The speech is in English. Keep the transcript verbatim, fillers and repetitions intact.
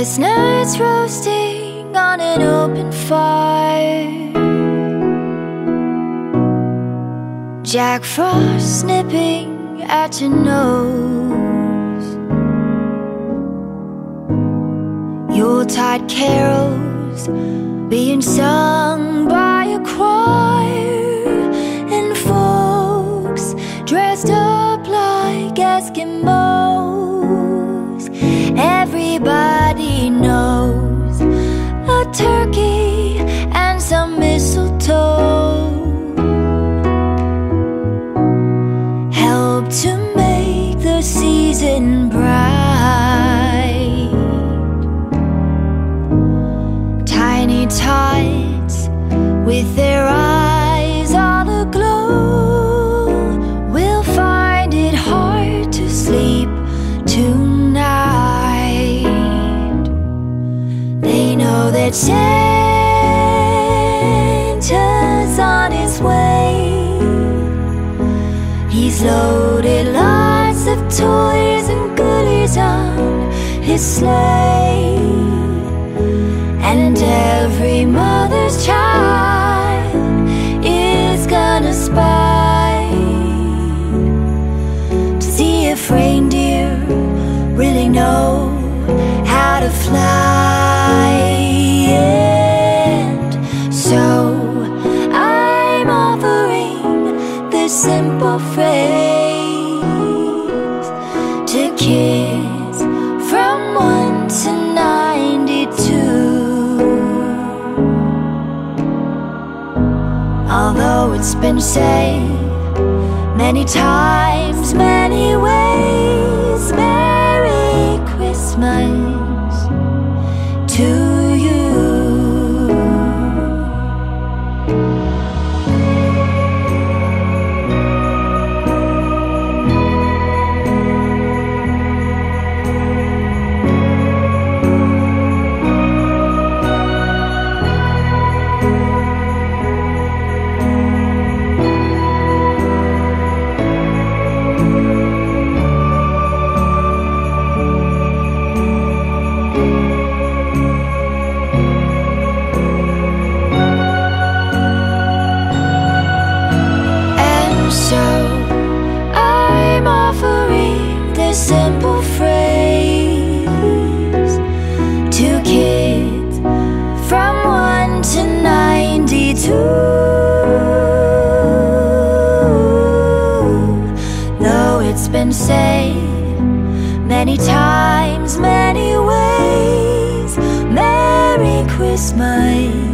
Chestnuts roasting on an open fire, Jack Frost nipping at your nose, Yuletide carols being sung by a choir, and folks dressed up like Eskimos. Everybody knows a turkey and some mistletoe help to make the season bright. Tiny tots with their eyes all aglow will find it hard to sleep tonight. They know that Santa's on his way. He's loaded lots of toys and goodies on his sleigh, and every mother's child is gonna spy to see if reindeer really know how to fly. And so I'm offering this simple phrase to kids from one to ninety-two. Although it's been said many times, many ways, Merry Christmas to you. So I'm offering this simple phrase to kids from one to ninety-two. Though it's been said many times, many ways, Merry Christmas